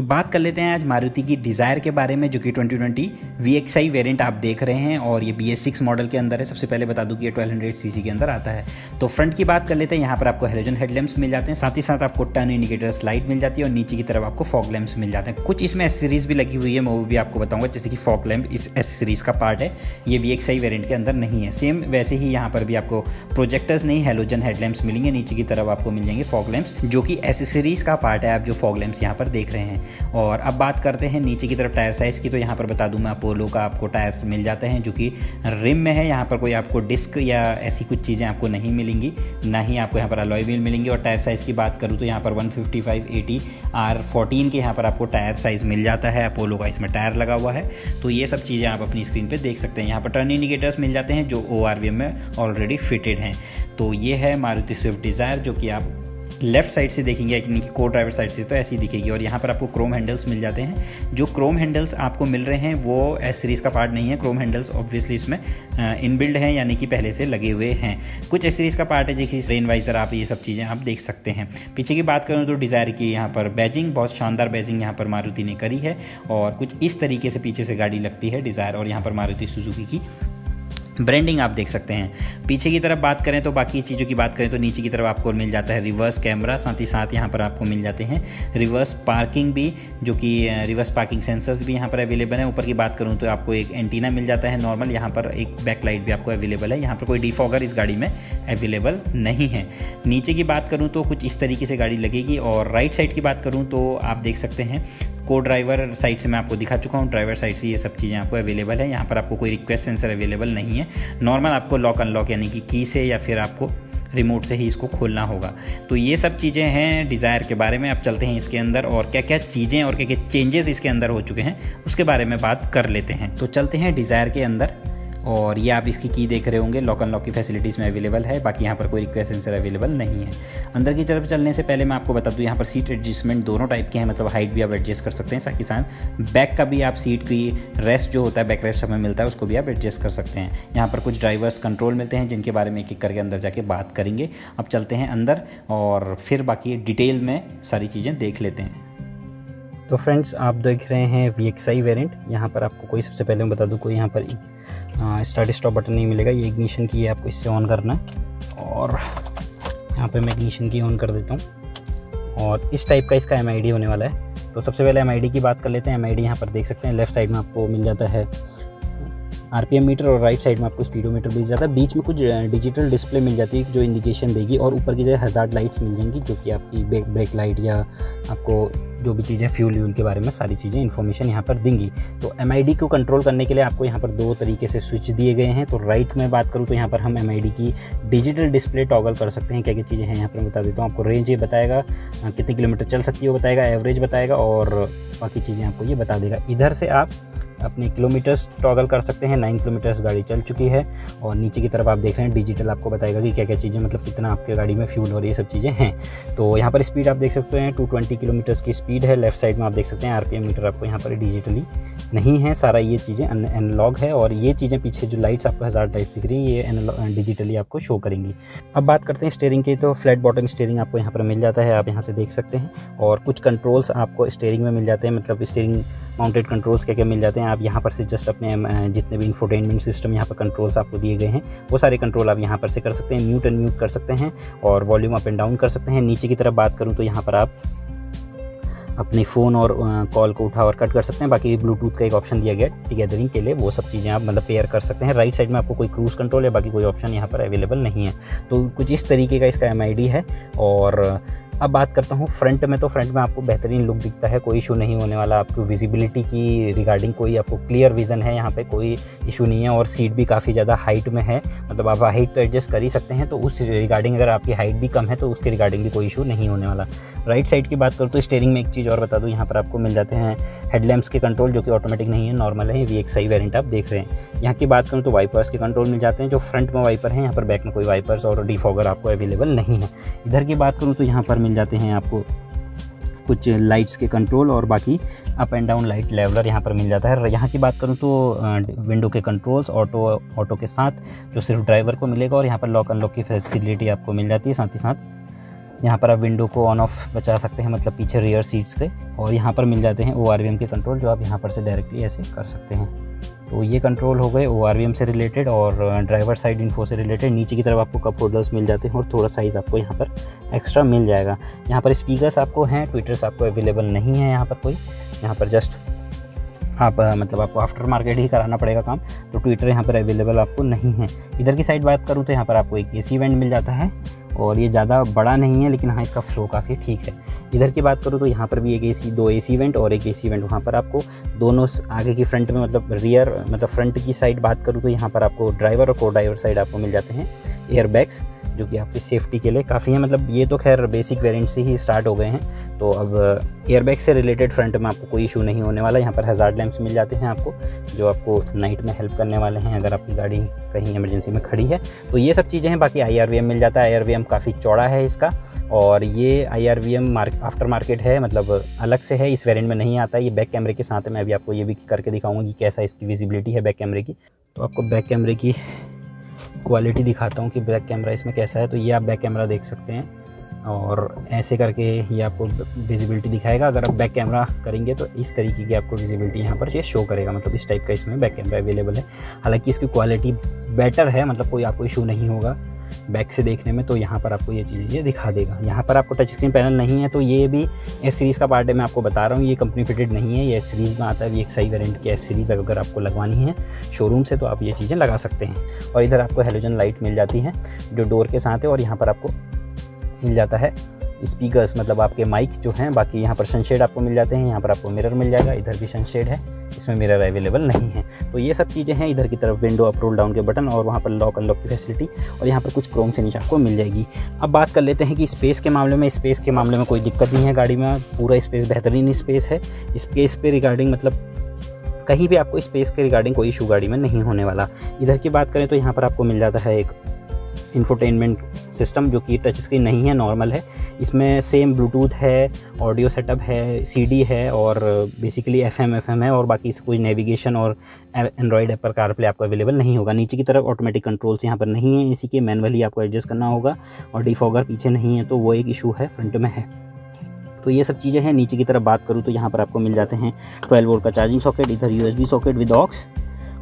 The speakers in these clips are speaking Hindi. तो बात कर लेते हैं आज मारुति की डिज़ायर के बारे में, जो कि 2020 VXi वेरिएंट आप देख रहे हैं और ये BS6 मॉडल के अंदर है। सबसे पहले बता दूं कि ये 1200 सीसी के अंदर आता है। तो फ्रंट की बात कर लेते हैं, यहाँ पर आपको हेलोजन हेडलैम्प्स मिल जाते हैं, साथ ही साथ आपको टर्न इंडिकेटर्स लाइट मिल जाती है और नीचे की तरफ आपको फॉग लैम्प्स मिल जाते हैं। कुछ इसमें एसेसरीज भी लगी हुई है, मैं वो भी आपको बताऊँगा, जैसे कि फॉग लैम्प इस एसेसरीज का पार्ट है, ये VXi वेरिएंट के अंदर नहीं है। सेम वैसे ही यहाँ पर भी आपको प्रोजेक्टर्स नहीं, हेलोजन हेडलैम्प्स मिलेंगे, नीचे की तरफ आपको मिल जाएंगे फॉग लैम्प्स जो कि एसेसरीज का पार्ट है, आप जो फॉग लैम्प्स यहाँ पर देख रहे हैं। और अब बात करते हैं नीचे की तरफ टायर साइज़ की, तो यहाँ पर बता दूं मैं, अपोलो का आपको टायर्स मिल जाते हैं जो कि रिम में है। यहाँ पर कोई आपको डिस्क या ऐसी कुछ चीज़ें आपको नहीं मिलेंगी, ना ही आपको यहाँ पर अलॉय व्हील मिलेंगे। और टायर साइज़ की बात करूँ तो यहाँ पर 155/80 R14 के यहाँ पर आपको टायर साइज़ मिल जाता है, अपोलो का इसमें टायर लगा हुआ है। तो ये सब चीज़ें आप अपनी स्क्रीन पर देख सकते हैं। यहाँ पर टर्न इंडिकेटर्स मिल जाते हैं जो ORVM में ऑलरेडी फिटेड हैं। तो ये है मारुति स्विफ्ट डिज़ायर, जो कि आप लेफ्ट साइड से देखेंगे यानी कि को ड्राइवर साइड से तो ऐसी दिखेगी। और यहाँ पर आपको क्रोम हैंडल्स मिल जाते हैं, जो क्रोम हैंडल्स आपको मिल रहे हैं वो एस सीरीज़ का पार्ट नहीं है। क्रोम हैंडल्स ऑब्वियसली इसमें इनबिल्ड हैं, यानी कि पहले से लगे हुए हैं। कुछ एस सीरीज़ का पार्ट है जैसे रेन वाइजर, आप ये सब चीज़ें आप देख सकते हैं। पीछे की बात करूँ तो डिज़ायर की यहाँ पर बैजिंग, बहुत शानदार बैजिंग यहाँ पर मारुति ने करी है और कुछ इस तरीके से पीछे से गाड़ी लगती है डिज़ायर। और यहाँ पर मारुति सुजुकी की ब्रांडिंग आप देख सकते हैं। पीछे की तरफ बात करें तो बाकी चीज़ों की बात करें तो नीचे की तरफ आपको मिल जाता है रिवर्स कैमरा, साथ ही साथ यहाँ पर आपको मिल जाते हैं रिवर्स पार्किंग भी, जो कि रिवर्स पार्किंग सेंसर्स भी यहाँ पर अवेलेबल है। ऊपर की बात करूँ तो आपको एक एंटीना मिल जाता है नॉर्मल, यहाँ पर एक बैकलाइट भी आपको अवेलेबल है। यहाँ पर कोई डिफॉगर इस गाड़ी में अवेलेबल नहीं है। नीचे की बात करूँ तो कुछ इस तरीके से गाड़ी लगेगी। और राइट साइड की बात करूँ तो आप देख सकते हैं, को ड्राइवर साइड से मैं आपको दिखा चुका हूँ, ड्राइवर साइड से ये सब चीज़ें आपको अवेलेबल है। यहाँ पर आपको कोई रिक्वेस्ट सेंसर अवेलेबल नहीं है, नॉर्मल आपको लॉक अनलॉक यानी कि की से या फिर आपको रिमोट से ही इसको खोलना होगा। तो ये सब चीज़ें हैं डिज़ायर के बारे में। अब चलते हैं इसके अंदर और क्या क्या चीज़ें और क्या क्या चेंजेस इसके अंदर हो चुके हैं उसके बारे में बात कर लेते हैं। तो चलते हैं डिज़ायर के अंदर, और ये आप इसकी की देख रहे होंगे, लॉक अनलॉक की फैसिलिटीज़ में अवेलेबल है। बाकी यहाँ पर कोई रिक्वेस्ट सेंसर अवेलेबल नहीं है। अंदर की तरफ चलने से पहले मैं आपको बता दूँ, यहाँ पर सीट एडजस्टमेंट दोनों टाइप के हैं, मतलब हाइट भी आप एडजस्ट कर सकते हैं, साथ ही साथ बैक का भी आप सीट की रेस्ट जो होता है, बैक रेस्ट हमें मिलता है, उसको भी आप एडजस्ट कर सकते हैं। यहाँ पर कुछ ड्राइवर्स कंट्रोल मिलते हैं जिनके बारे में एक एक करके अंदर जाके बात करेंगे। अब चलते हैं अंदर और फिर बाकी डिटेल में सारी चीज़ें देख लेते हैं। तो फ्रेंड्स आप देख रहे हैं VXi वेरिएंट। यहाँ पर आपको कोई, सबसे पहले मैं बता दूँ, कोई यहाँ पर स्टार्ट स्टॉप बटन नहीं मिलेगा, ये इग्निशन की है, आपको इससे ऑन करना है। और यहाँ पे मैं इग्निशन की ऑन कर देता हूँ और इस टाइप का इसका MID होने वाला है। तो सबसे पहले MID की बात कर लेते हैं। MID यहाँ पर देख सकते हैं, लेफ्ट साइड में आपको मिल जाता है RPM मीटर और राइट साइड में आपको स्पीडोमीटर मिल जाता है। बीच में कुछ डिजिटल डिस्प्ले मिल जाती है जो इंडिकेशन देगी, और ऊपर की जगह हजार्ड लाइट्स मिल जाएंगी जो कि आपकी ब्रेक लाइट या आपको जो भी चीज़ें फ्यूल के बारे में सारी चीज़ें इन्फॉर्मेशन यहाँ पर देंगी। तो MID को कंट्रोल करने के लिए आपको यहाँ पर दो तरीके से स्विच दिए गए हैं। तो राइट में बात करूँ तो यहाँ पर हम MID की डिजिटल डिस्प्ले टॉगल कर सकते हैं। क्या क्या चीज़ें हैं यहाँ पर बता देता हूँ आपको। रेंज ये बताएगा, कितने किलोमीटर चल सकती है वो बताएगा, एवरेज बताएगा और बाकी चीज़ें आपको ये बता देगा। इधर से आप अपने किलोमीटर्स टॉगल कर सकते हैं, 9 किलोमीटर्स गाड़ी चल चुकी है। और नीचे की तरफ आप देख रहे हैं डिजिटल आपको बताएगा कि क्या क्या चीज़ें, मतलब कितना आपके गाड़ी में फ्यूल हो रही है, सब चीज़ें हैं। तो यहाँ पर स्पीड आप देख सकते हैं 220 किलोमीटर्स की स्पीड है। लेफ्ट साइड में आप देख सकते हैं RPM मीटर आपको यहाँ पर डिजिटली नहीं है, सारा ये चीज़ें एनालॉग है। और ये चीज़ें पीछे जो लाइट्स आपको हज़ार्ड लाइट्स दिख रही है ये डिजिटली आपको शो करेंगी। अब बात करते हैं स्टीयरिंग की, तो फ्लैट बॉटम स्टीयरिंग आपको यहाँ पर मिल जाता है, आप यहाँ से देख सकते हैं। और कुछ कंट्रोल्स आपको स्टीयरिंग में मिल जाते हैं, मतलब स्टीयरिंग माउंटेड कंट्रोल्स क्या क्या मिल जाते हैं। आप यहाँ पर से जस्ट अपने जितने भी इंफोटेनमेंट सिस्टम यहाँ पर कंट्रोल्स आपको दिए गए हैं वो सारे कंट्रोल आप यहाँ पर से कर सकते हैं, म्यूट एंड म्यूट कर सकते हैं और वॉल्यूम अप एंड डाउन कर सकते हैं। नीचे की तरफ बात करूँ तो यहाँ पर आप अपने फ़ोन और कॉल को उठा और कट कर सकते हैं। बाकी ब्लूटूथ का एक ऑप्शन दिया गया टुगेदरिंग के लिए, वो सब चीज़ें आप मतलब पेयर कर सकते हैं। राइट साइड में आपको कोई क्रूज़ कंट्रोल है, बाकी कोई ऑप्शन यहाँ पर अवेलेबल नहीं है। तो कुछ इस तरीके का इसका MID है। और अब बात करता हूँ फ्रंट में, तो फ्रंट में आपको बेहतरीन लुक दिखता है, कोई इशू नहीं होने वाला। आपको विजिबिलिटी की रिगार्डिंग कोई आपको क्लियर विज़न है, यहाँ पे कोई इशू नहीं है। और सीट भी काफ़ी ज़्यादा हाइट में है, मतलब आप हाइट तो एडजस्ट कर ही सकते हैं, तो उस रिगार्डिंग अगर आपकी हाइट भी कम है तो उसके रिगार्डिंग भी कोई इशू नहीं होने वाला। राइट साइड की बात करूँ तो स्टीयरिंग में एक चीज़ और बता दूँ, यहाँ पर आपको मिल जाते हैं हेडलैम्प्स के कंट्रोल जो कि ऑटोमेटिक नहीं है, नॉर्मल है, VXi वेरिएंट आप देख रहे हैं। यहाँ की बात करूँ तो वाइपर्स के कंट्रोल मिल जाते हैं, जो फ्रंट में वाइपर हैं, यहाँ पर बैक में कोई वाइपर्स और डिफॉगर आपको अवेलेबल नहीं है। इधर की बात करूँ तो यहाँ पर जाते हैं आपको कुछ लाइट्स के कंट्रोल और बाकी up and down light leveller यहाँ पर मिल जाता है। यहाँ की बात करूँ तो विंडो के कंट्रोल्स ऑटो के साथ जो सिर्फ ड्राइवर को मिलेगा। और यहाँ पर लॉक अनलॉक की फैसिलिटी आपको मिल जाती है, साथ ही साथ यहाँ पर आप विंडो को ऑन ऑफ बचा सकते हैं, मतलब पीछे रियर सीट्स के। और यहाँ पर मिल जाते हैं ORVM के कंट्रोल, जो आप यहाँ पर से डायरेक्टली ऐसे कर सकते हैं। तो ये कंट्रोल हो गए ORVM से रिलेटेड और ड्राइवर साइड इन्फो से रिलेटेड। नीचे की तरफ आपको कप होल्डर्स मिल जाते हैं और थोड़ा साइज़ आपको यहाँ पर एक्स्ट्रा मिल जाएगा। यहाँ पर स्पीकर्स आपको हैं, ट्विटर्स आपको अवेलेबल नहीं है यहाँ पर कोई। यहाँ पर जस्ट आप मतलब आपको आफ्टर मार्केट ही कराना पड़ेगा काम, तो ट्विटर यहाँ पर अवेलेबल आपको नहीं है। इधर की साइड बात करूँ तो यहाँ पर आपको एक AC वेंट मिल जाता है और ये ज़्यादा बड़ा नहीं है, लेकिन हाँ इसका फ्लो काफ़ी ठीक है। इधर की बात करूँ तो यहाँ पर भी एक दो AC वेंट और एक AC वेंट। वहाँ पर आपको दोनों आगे की फ्रंट में मतलब रियर मतलब फ्रंट की साइड बात करूँ तो यहाँ पर आपको ड्राइवर और को ड्राइवर साइड आपको मिल जाते हैं एयरबैग्स, जो कि आपकी सेफ्टी के लिए काफ़ी है। मतलब ये तो खैर बेसिक वेरिएंट से ही स्टार्ट हो गए हैं, तो अब एयरबैग से रिलेटेड फ्रंट में आपको कोई इशू नहीं होने वाला। यहाँ पर हज़ार्ड लैंप्स मिल जाते हैं आपको, जो आपको नाइट में हेल्प करने वाले हैं अगर आपकी गाड़ी कहीं इमरजेंसी में खड़ी है। तो ये सब चीज़ें हैं। बाकी IRVM मिल जाता है, IRVM काफ़ी चौड़ा है इसका। और ये IRVM आफ्टर मार्केट है, मतलब अलग से है, इस वेरिएंट में नहीं आता। ये बैक कैमरे के साथ है, मैं अभी आपको ये भी करके दिखाऊंगा कि कैसा इसकी विजिबिलिटी है बैक कैमरे की। तो आपको बैक कैमरे की क्वालिटी दिखाता हूँ कि बैक कैमरा इसमें कैसा है। तो ये आप बैक कैमरा देख सकते हैं और ऐसे करके ये आपको विजिबिलिटी दिखाएगा। अगर आप बैक कैमरा करेंगे तो इस तरीके की आपको विजिबिलिटी यहाँ पर ये शो करेगा, मतलब इस टाइप का इसमें बैक कैमरा अवेलेबल है। हालांकि इसकी क्वालिटी बेटर है, मतलब कोई आपको इशू नहीं होगा बैक से देखने में। तो यहाँ पर आपको ये चीज़ें ये दिखा देगा। यहाँ पर आपको टच स्क्रीन पैनल नहीं है, तो ये भी एस सीरीज़ का पार्ट है, मैं आपको बता रहा हूँ। ये कंपनी फिटेड नहीं है, ये एस सीरीज़ में आता है। VXi वेरिएंट की एस सीरीज़ अगर आपको लगवानी है शोरूम से तो आप ये चीज़ें लगा सकते हैं। और इधर आपको हेलोजन लाइट मिल जाती है जो डोर के साथ है। और यहाँ पर आपको मिल जाता है स्पीकर्स, मतलब आपके माइक जो हैं। बाकी यहाँ पर सनशेड आपको मिल जाते हैं, यहाँ पर आपको मिरर मिल जाएगा। इधर भी सनशेड है, इसमें मिरर अवेलेबल नहीं है। तो ये सब चीज़ें हैं। इधर की तरफ विंडो अप रोल डाउन के बटन और वहाँ पर लॉक अनलॉक की फैसिलिटी और यहाँ पर कुछ क्रोम फिनिश आपको मिल जाएगी। अब बात कर लेते हैं कि स्पेस के मामले में। स्पेस के मामले में कोई दिक्कत नहीं है गाड़ी में, पूरा स्पेस बेहतरीन स्पेस है। स्पेस पे रिगार्डिंग मतलब कहीं भी आपको स्पेस के रिगार्डिंग कोई इशू गाड़ी में नहीं होने वाला। इधर की बात करें तो यहाँ पर आपको मिल जाता है एक इंफोटेनमेंट सिस्टम, जो कि टच स्क्रीन नहीं है, नॉर्मल है। इसमें सेम ब्लूटूथ है, ऑडियो सेटअप है, CD है और बेसिकली FM है। और बाकी कोई नेविगेशन और एंड्रॉयड ऐप पर कारप्ले आपको अवेलेबल नहीं होगा। नीचे की तरफ ऑटोमेटिक कंट्रोल्स यहाँ पर नहीं है, इसी के मैनुअली आपको एडजस्ट करना होगा। और डिफॉगर पीछे नहीं है, तो वो एक इशू है, फ्रंट में है। तो ये सब चीज़ें हैं। नीचे की तरफ बात करूँ तो यहाँ पर आपको मिल जाते हैं 12V का चार्जिंग सॉकेट, इधर USB सॉकेट विद ऑक्स।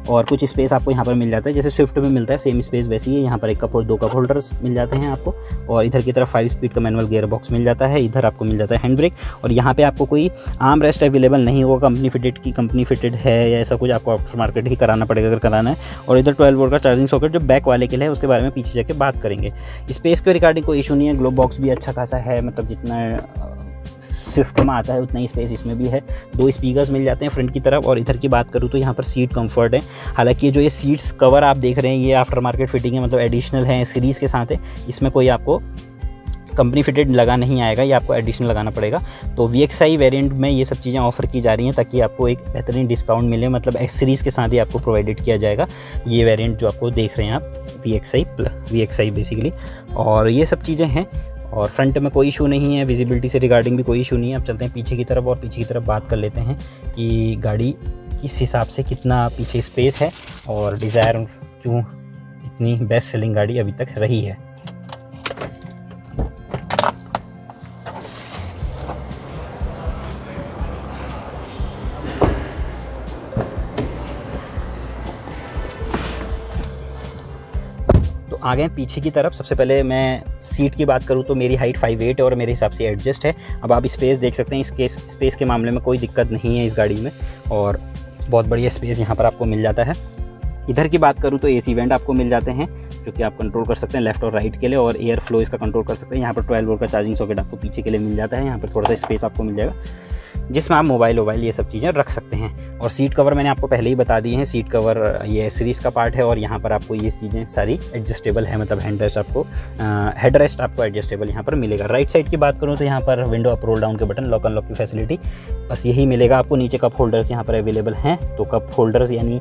और कुछ स्पेस आपको यहाँ पर मिल जाता है, जैसे स्विफ्ट में मिलता है सेम स्पेस वैसी है। यहाँ पर एक कप और दो कप होल्डर्स मिल जाते हैं आपको। और इधर की तरफ 5 स्पीड का मैनुअल गियर बॉक्स मिल जाता है। इधर आपको मिल जाता है हैंड ब्रेक। और यहाँ पे आपको कोई आर्म रेस्ट अवेलेबल नहीं होगा, कंपनी फिटेड है या ऐसा कुछ आपको आफ्टर मार्केट ही कराना पड़ेगा अगर कराना है। और इधर 12V का चार्जिंग सॉकेट जो बैक वाले के लिए है, उसके बारे में पीछे जाके बात करेंगे। स्पेस के रिगार्डिंग कोई इशू नहीं है। ग्लोब बॉक्स भी अच्छा खासा है, मतलब जितना स्विफ्ट में आता है उतना ही स्पेस इसमें भी है। 2 स्पीकर्स मिल जाते हैं फ्रंट की तरफ। और इधर की बात करूँ तो यहाँ पर सीट कंफर्ट है। हालांकि जो ये सीट्स कवर आप देख रहे हैं, ये आफ्टर मार्केट फिटिंग है, मतलब एडिशनल है सीरीज़ के साथ है। इसमें कोई आपको कंपनी फिटेड लगा नहीं आएगा, ये आपको एडिशनल लगाना पड़ेगा। तो VXi वेरिएंट में ये सब चीज़ें ऑफर की जा रही हैं ताकि आपको एक बेहतरीन डिस्काउंट मिले, मतलब एक्स सीरीज़ के साथ ही आपको प्रोवाइडेड किया जाएगा ये वेरिएंट जो आपको देख रहे हैं आप VXi बेसिकली। और ये सब चीज़ें हैं। और फ्रंट में कोई इशू नहीं है, विजिबिलिटी से रिगार्डिंग भी कोई इशू नहीं है। अब चलते हैं पीछे की तरफ और पीछे की तरफ बात कर लेते हैं कि गाड़ी किस हिसाब से कितना पीछे स्पेस है और डिज़ायर क्यों इतनी बेस्ट सेलिंग गाड़ी अभी तक रही है। आ गए पीछे की तरफ। सबसे पहले मैं सीट की बात करूँ तो मेरी हाइट 5'8" है और मेरे हिसाब से एडजस्ट है। अब आप स्पेस देख सकते हैं, इसके स्पेस के मामले में कोई दिक्कत नहीं है इस गाड़ी में और बहुत बढ़िया स्पेस यहाँ पर आपको मिल जाता है। इधर की बात करूँ तो AC वेंट आपको मिल जाते हैं, जो कि आप कंट्रोल कर सकते हैं लेफ्ट और राइट के लिए, और एयर फ्लो इसका कंट्रोल कर सकते हैं। यहाँ पर 12V का चार्जिंग सॉकेट आपको पीछे के लिए मिल जाता है। यहाँ पर थोड़ा सा स्पेस आपको मिल जाएगा जिसमें आप मोबाइल ये सब चीज़ें रख सकते हैं। और सीट कवर मैंने आपको पहले ही बता दी हैं, सीट कवर ये सीरीज़ का पार्ट है। और यहाँ पर आपको ये चीज़ें सारी एडजस्टेबल है, मतलब हेड रेस्ट आपको एडजस्टेबल यहाँ पर मिलेगा। राइट साइड की बात करूँ तो यहाँ पर विंडो अप रोल डाउन के बटन, लॉक अनलॉक की फैसिलिटी, बस यही मिलेगा आपको। नीचे कप होल्डर्स यहाँ पर अवेलेबल हैं, तो कप होल्डर्स यानी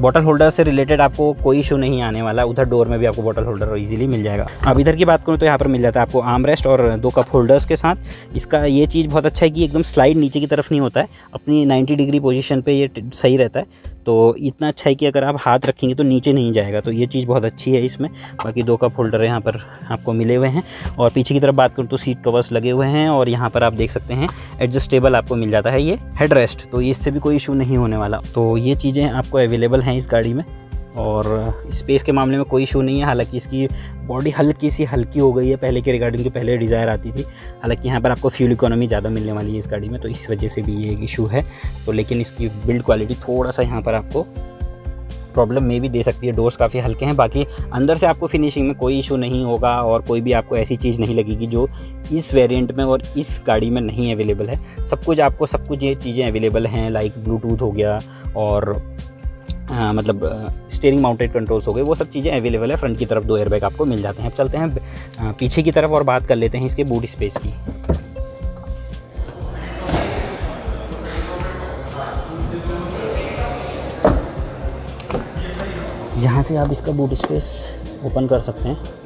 बॉटल होल्डर से रिलेटेड आपको कोई इशू नहीं आने वाला। उधर डोर में भी आपको बॉटल होल्डर ईजिली मिल जाएगा। अब इधर की बात करूँ तो यहाँ पर मिल जाता है आपको आर्म रेस्ट और 2 कप होल्डर्स के साथ। इसका ये चीज़ बहुत अच्छा है कि एकदम स्लाइड नीचे की तरफ नहीं होता है, अपनी 90 डिग्री डिग्री पोजीशन पे ये सही रहता है। तो इतना अच्छा है कि अगर आप हाथ रखेंगे तो नीचे नहीं जाएगा, तो ये चीज़ बहुत अच्छी है इसमें। बाकी दो कप होल्डर यहाँ पर आपको मिले हुए हैं, और पीछे की तरफ बात करूँ तो सीट कवर्स लगे हुए हैं, और यहाँ पर आप देख सकते हैं एडजस्टेबल आपको मिल जाता है ये हेडरेस्ट, तो इससे भी कोई इशू नहीं होने वाला। तो ये चीज़ें आपको अवेलेबल हैं इस गाड़ी में, और स्पेस के मामले में कोई इशू नहीं है। हालांकि इसकी बॉडी हल्की सी हल्की हो गई है पहले के रिगार्डिंग, जो पहले डिज़ायर आती थी। हालांकि यहाँ पर आपको फ्यूल इकोनॉमी ज़्यादा मिलने वाली है इस गाड़ी में, तो इस वजह से भी ये एक इशू है। तो लेकिन इसकी बिल्ड क्वालिटी थोड़ा सा यहाँ पर आपको प्रॉब्लम में भी दे सकती है, डोर्स काफ़ी हल्के हैं। बाकी अंदर से आपको फिनिशिंग में कोई इशू नहीं होगा, और कोई भी आपको ऐसी चीज़ नहीं लगेगी जो इस वेरिएंट में और इस गाड़ी में नहीं अवेलेबल है। सब कुछ ये चीज़ें अवेलेबल हैं, लाइक ब्लूटूथ हो गया, और मतलब स्टीयरिंग माउंटेड कंट्रोल्स हो गए, वो सब चीज़ें अवेलेबल है। फ्रंट की तरफ दो एयरबैग आपको मिल जाते हैं। अब चलते हैं पीछे की तरफ और बात कर लेते हैं इसके बूट स्पेस की। यहाँ से आप इसका बूट स्पेस ओपन कर सकते हैं।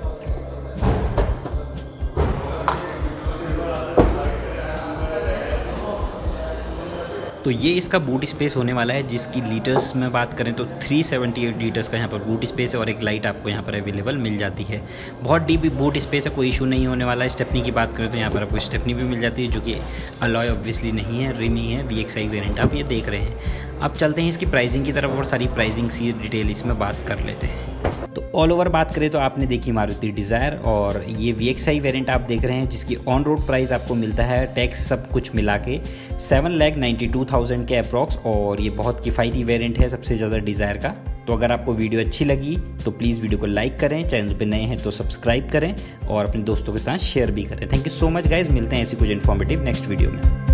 तो ये इसका बूट स्पेस होने वाला है, जिसकी लीटर्स में बात करें तो 378 लीटर्स का यहाँ पर बूट स्पेस है, और एक लाइट आपको यहाँ पर अवेलेबल मिल जाती है। बहुत डीप बूट स्पेस है, कोई इशू नहीं होने वाला है। स्टेपनी की बात करें तो यहाँ पर आपको स्टेपनी भी मिल जाती है, जो कि अलॉय ऑब्वियसली नहीं है, रिम ही है, VXi वेरिएंट आप ये देख रहे हैं। अब चलते हैं इसकी प्राइसिंग की तरफ और सारी प्राइसिंग सी डिटेल इसमें बात कर लेते हैं। तो ऑल ओवर बात करें तो आपने देखी मारुति डिज़ायर, और ये VXi वेरिएंट आप देख रहे हैं, जिसकी ऑन रोड प्राइस आपको मिलता है टैक्स सब कुछ मिला के 7,92,000 के अप्रॉक्स, और ये बहुत किफ़ायती वेरिएंट है सबसे ज़्यादा डिज़ायर का। तो अगर आपको वीडियो अच्छी लगी तो प्लीज़ वीडियो को लाइक करें, चैनल पे नए हैं तो सब्सक्राइब करें, और अपने दोस्तों के साथ शेयर भी करें। Thank you so much guys, मिलते हैं ऐसी कुछ इन्फॉर्मेटिव नेक्स्ट वीडियो में।